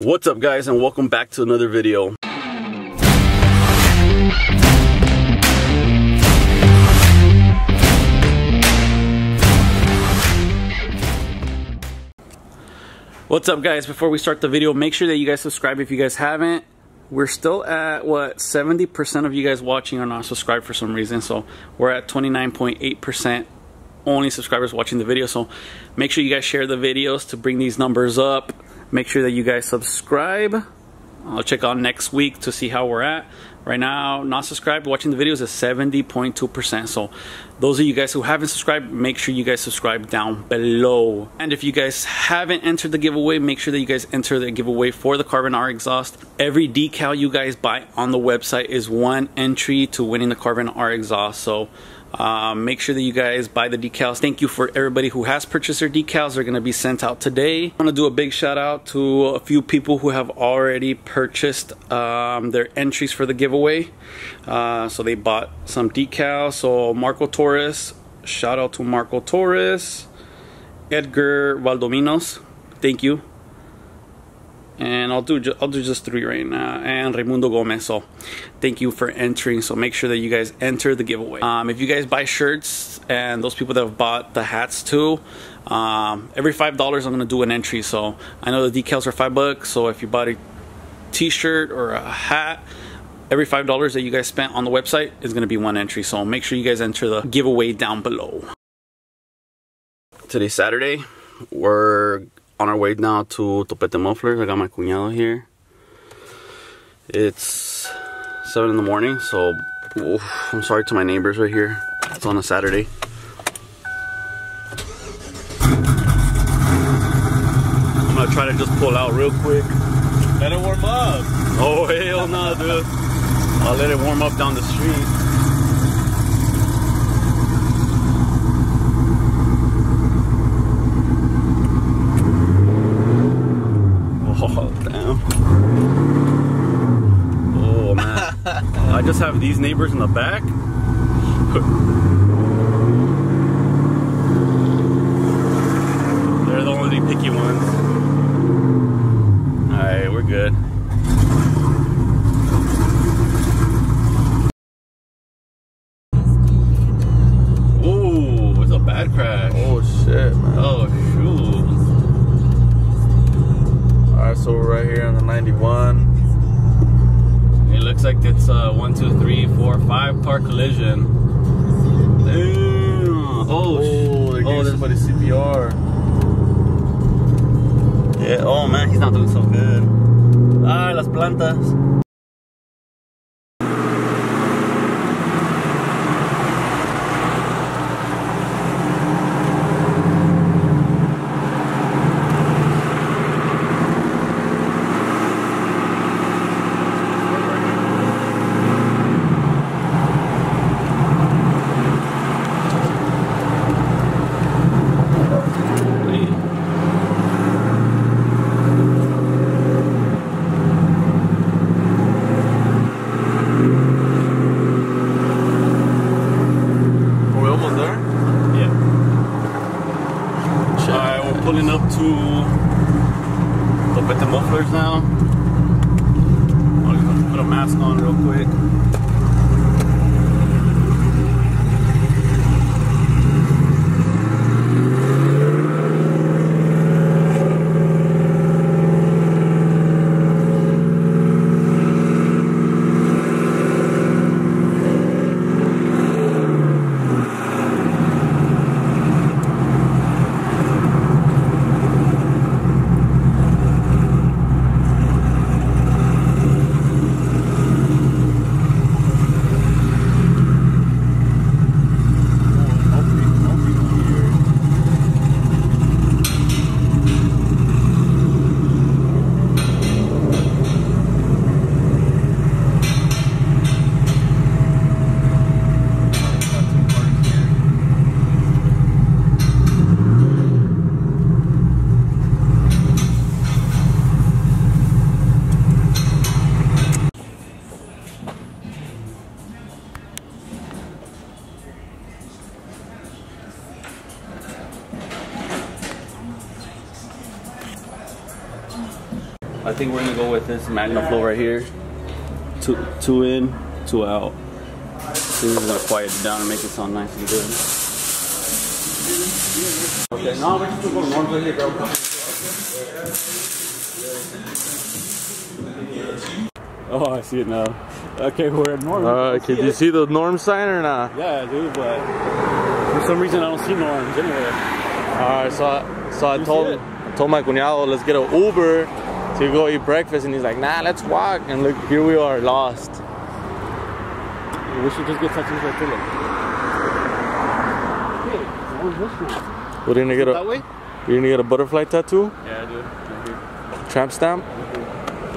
What's up guys, and welcome back to another video. What's up guys, before we start the video, make sure that you guys subscribe if you guys haven't. We're still at, what, 70% of you guys watching are not subscribed for some reason, so we're at 29.8% only subscribers watching the video, so make sure you guys share the videos to bring these numbers up. Make sure that you guys subscribe. I'll check out next week to see how we're at. Right now, not subscribed, watching the videos is 70.2%. So those of you guys who haven't subscribed, make sure you guys subscribe down below. And if you guys haven't entered the giveaway, make sure that you guys enter the giveaway for the Carbon R exhaust. Every decal you guys buy on the website is one entry to winning the Carbon R exhaust. So make sure that you guys buy the decals. Thank you for everybody who has purchased their decals. They're going to be sent out today. I want to do a big shout out to a few people who have already purchased their entries for the giveaway. So they bought some decals. So Marco Torres, shout out to Marco Torres. Edgar Valdominos, thank you. And I'll do just three right now. And Raimundo Gomez. So thank you for entering. So make sure that you guys enter the giveaway. If you guys buy shirts, and those people that have bought the hats too, every $5 I'm gonna do an entry. So I know the decals are $5, so if you bought a t-shirt or a hat, every $5 that you guys spent on the website is gonna be one entry. So make sure you guys enter the giveaway down below. Today's Saturday. We're on our way now to Topete Mufflers. I got my cuñado here. It's 7 in the morning, so I'm sorry to my neighbors right here. It's on a Saturday. I'm gonna try to just pull out real quick. Let it warm up. Oh, hell no, dude. I'll let it warm up down the street. I just have these neighbors in the back. They're the only picky ones. Alright, we're good. Ooh, it's a bad crash. Oh shit, man. Oh shoot. Alright, so we're right here on the 91. It looks like it's a 1, 2, 3, 4, 5 car collision. Damn. Oh, they gave somebody CPR. Yeah. Oh man, he's not doing so good. Ah, las plantas. Pulling up to Topete Mufflers now. I'm gonna put a mask on real quick. think we're gonna go with this Magnaflow right here. Two in, two out. This is gonna quiet it down and make it sound nice and good. Okay, now we're just gonna go normal here, bro. Oh, I see it now. Okay, we're at Norm. Can you see the Norm sign or not? Yeah, I do, but for some reason I don't see Norms anywhere. Alright, so I told my cuñado, let's get an Uber to go eat breakfast, and he's like, nah, let's walk. And look, here we are, lost. We should just get tattoos like this. Hey, what are you gonna get? That way? You're gonna get a butterfly tattoo? Yeah, I do. Okay. Tramp stamp? Okay.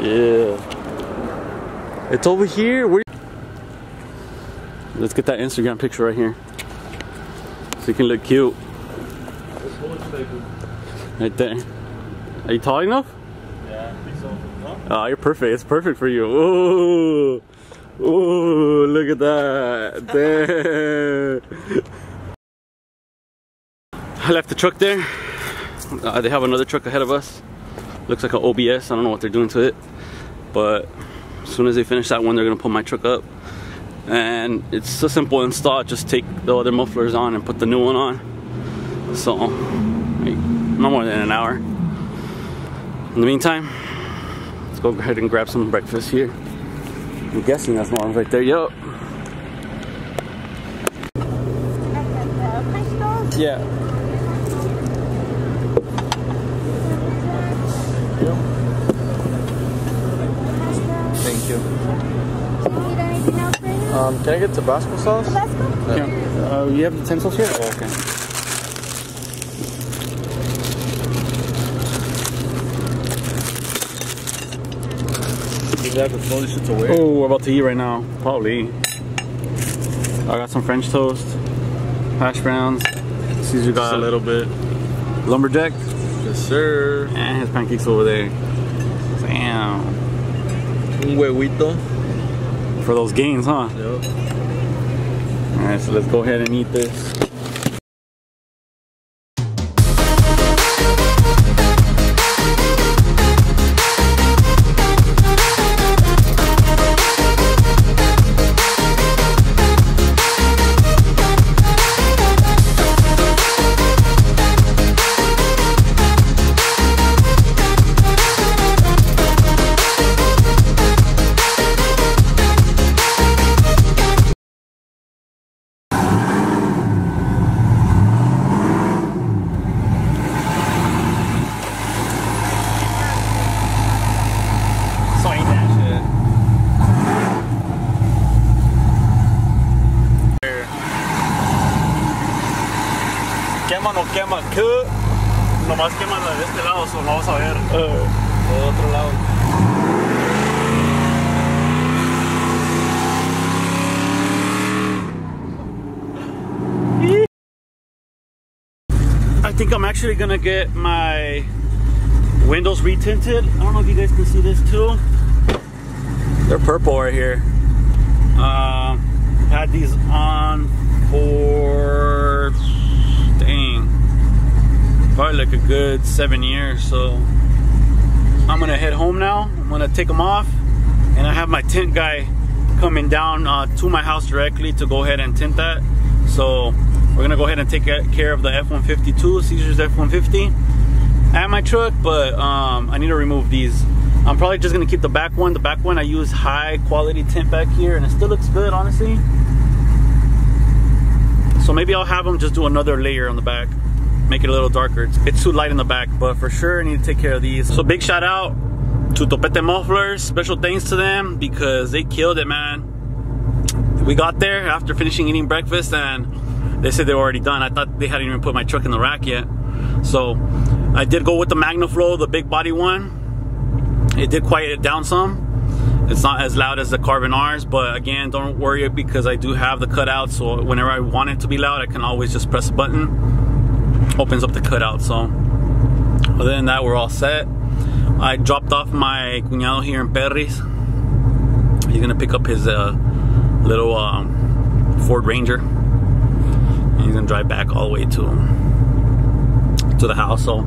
Yeah. It's over here. Let's get that Instagram picture right here, so you can look cute. Right there. Are you tall enough? Yeah, I think so. Huh? Oh, you're perfect. It's perfect for you. Ooh, ooh, look at that. Damn. I left the truck there. They have another truck ahead of us. Looks like an OBS. I don't know what they're doing to it, but as soon as they finish that one, they're gonna put my truck up. And it's a simple install, just take the other mufflers on and put the new one on. So, like, no more than an hour. In the meantime, let's go ahead and grab some breakfast here. I'm guessing that's Norm's right there, yup. Yeah. Can I get Tabasco sauce? Tabasco? Yeah. You have utensils here? Oh, okay. You have to throw these shits away. Oh, we're about to eat right now. Probably. I got some French toast, hash browns. Caesar got a little bit. Lumberjack? Yes, sir. And his pancakes over there. Damn. Un huevito. For those gains, huh? Yep. Alright, so let's go ahead and eat this. Quema, no quema, que nomás quema la de este lado, so vamos a ver de otro lado. I think I'm actually gonna get my windows retinted. I don't know if you guys can see this too. They're purple right here. Had these on for probably like a good 7 years, so I'm gonna head home now. I'm gonna take them off, and I have my tint guy coming down to my house directly to go ahead and tint that. So we're gonna go ahead and take care of the F-152, Caesar's F-150 and my truck, but I need to remove these. I'm probably just gonna keep the back one. The back one I use high quality tint back here, and it still looks good, honestly. So maybe I'll have them just do another layer on the back, make it a little darker. It's too light in the back, but for sure I need to take care of these. So big shout out to Topete Mufflers. Special thanks to them because they killed it, man. We got there after finishing eating breakfast and they said they were already done. I thought they hadn't even put my truck in the rack yet. So I did go with the Magnaflow, the big body one. It did quiet it down some. It's not as loud as the Carbon R's, but again, don't worry because I do have the cutout, so whenever I want it to be loud, I can always just press a button. Opens up the cutout, so other than that, we're all set. I dropped off my cuñado here in Perris. He's gonna pick up his little Ford Ranger. And he's gonna drive back all the way to the house, so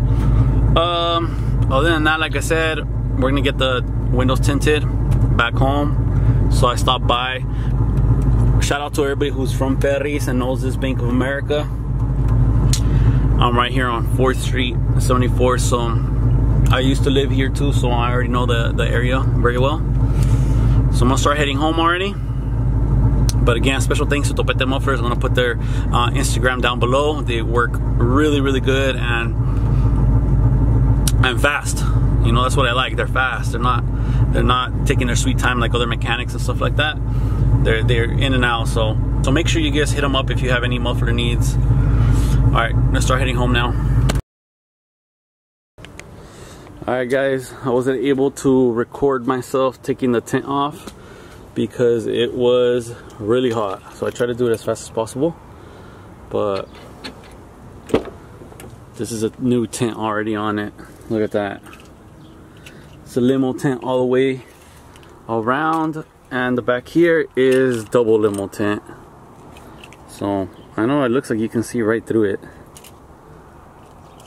other than that, like I said, we're gonna get the windows tinted back home. So I stopped by. Shout out to everybody who's from Ferris and knows this Bank of America. I'm right here on 4th Street, 74. So I used to live here too, so I already know the area very well. So I'm gonna start heading home already. But again, special thanks to Topete Mufflers. I'm gonna put their Instagram down below. They work really, really good and fast. You know, that's what I like. They're fast. They're not taking their sweet time like other mechanics and stuff like that. They're in and out. So make sure you guys hit them up if you have any muffler needs. All right, I'm gonna start heading home now. All right, guys. I wasn't able to record myself taking the tint off because it was really hot. So I tried to do it as fast as possible, but this is a new tint already on it. Look at that. It's a limo tint all the way around, and the back here is double limo tint. So I know it looks like you can see right through it,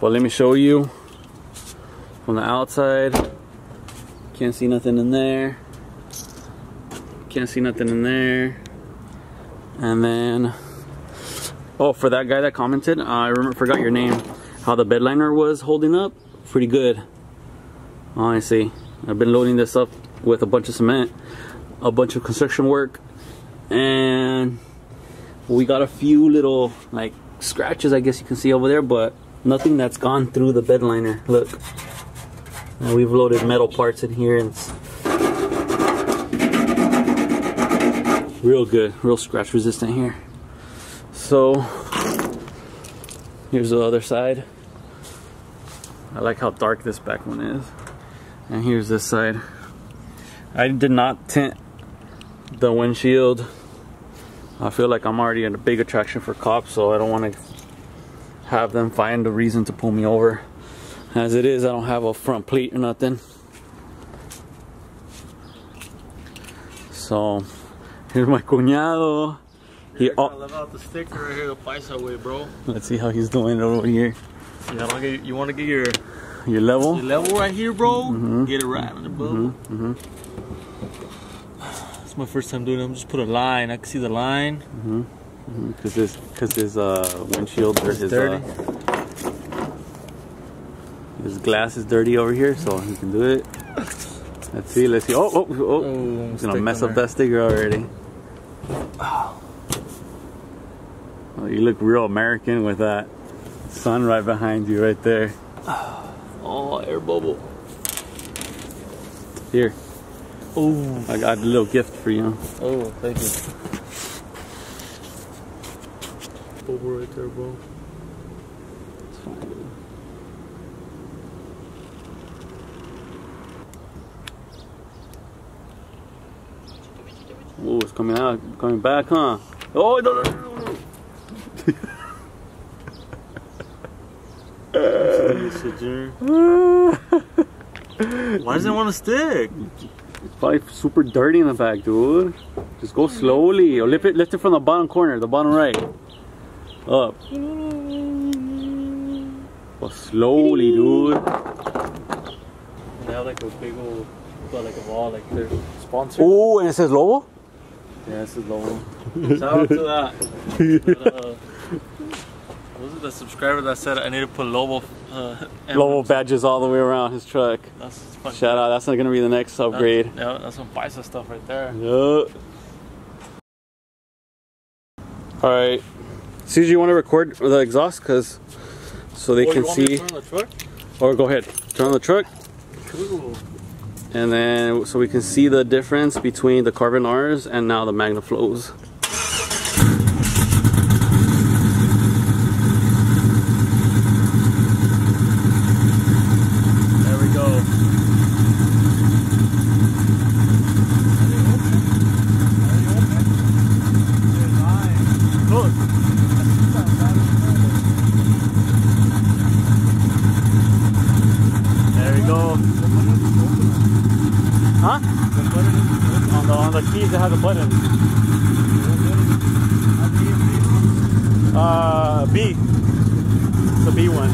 but let me show you from the outside. Can't see nothing in there. Can't see nothing in there. And then, oh, for that guy that commented, I remember, forgot your name, how the bed liner was holding up, pretty good. Honestly, I've been loading this up with a bunch of cement, a bunch of construction work, and we got a few little like scratches, I guess you can see over there, but nothing that's gone through the bed liner. Look, and we've loaded metal parts in here, and it's real good, real scratch resistant here. So here's the other side. I like how dark this back one is. And here's this side. I did not tint the windshield. I feel like I'm already in a big attraction for cops, so I don't want to have them find a reason to pull me over. As it is, I don't have a front plate or nothing. So here's my cuñado. He left out the sticker right here, the paisa way, bro. Let's see how he's doing over here. Yeah, you want to get your level? Your level right here, bro. Mm-hmm. Get it right on the boat. Mm-hmm. It's my first time doing it. I'm just put a line. I can see the line. Mm-hmm. Mm-hmm. Cause his windshield or his dirty. His glass is dirty over here, so he can do it. Let's see. Oh! He's gonna mess up that sticker already. Oh, you look real American with that sun right behind you, right there. Oh, air bubble. Here. Oh, I got a little gift for you. Oh, thank you. Bubble right there, bro. It's fine, dude. Oh, it's coming out, coming back, huh? Oh, no. Why does it want to stick? It's probably super dirty in the back, dude. Just go slowly. Or lift it from the bottom corner, the bottom right. Up. But slowly, dude. They have like a big old, like a wall, like their sponsor. Oh, and it says Lobo? Yeah, it says Lobo. Shout out to that. But, was it the subscriber that said I need to put Lobo badges all the way around his truck? That's funny. Shout out, that's not gonna be the next upgrade. Yeah, that's some bicep stuff right there. Yep. Alright. Cesar, you wanna record the exhaust cause so they can see. Me to turn on the truck? Or go ahead. Turn on the truck. Cool. And then, so we can see the difference between the Carbon R's and now the Magnaflows. There we go. Are they open? Are they open? They're live. Look. I see that battery. There we go. Huh? The button is on the keys, they have the button. B. It's a B one.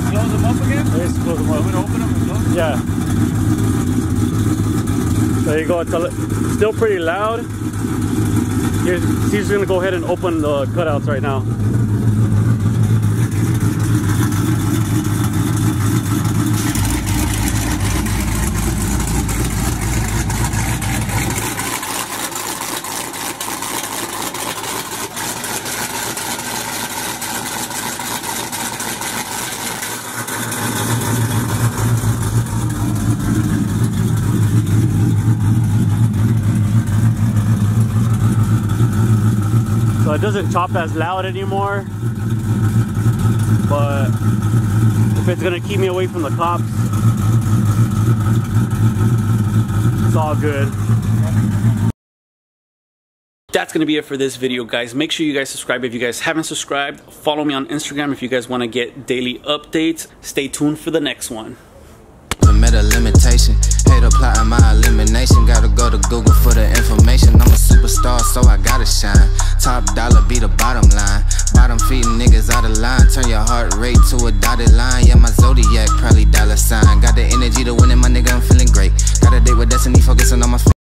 We close them up again? Yes, close them up. You want me to open them and close them? Yeah. There you go. It's still pretty loud. He's just going to go ahead and open the cutouts right now. It doesn't chop as loud anymore, but if it's gonna keep me away from the cops, it's all good. That's gonna be it for this video, guys. Make sure you guys subscribe if you guys haven't subscribed. Follow me on Instagram if you guys want to get daily updates. Stay tuned for the next one. Meta limitation, hate applying my elimination. Gotta go to Google for the information. I'm a superstar, so I gotta shine. Top dollar be the bottom line. Bottom feeding niggas out of line. Turn your heart rate to a dotted line. Yeah, my zodiac probably dollar sign. Got the energy to win it, my nigga, I'm feeling great. Got a date with destiny, focusing on my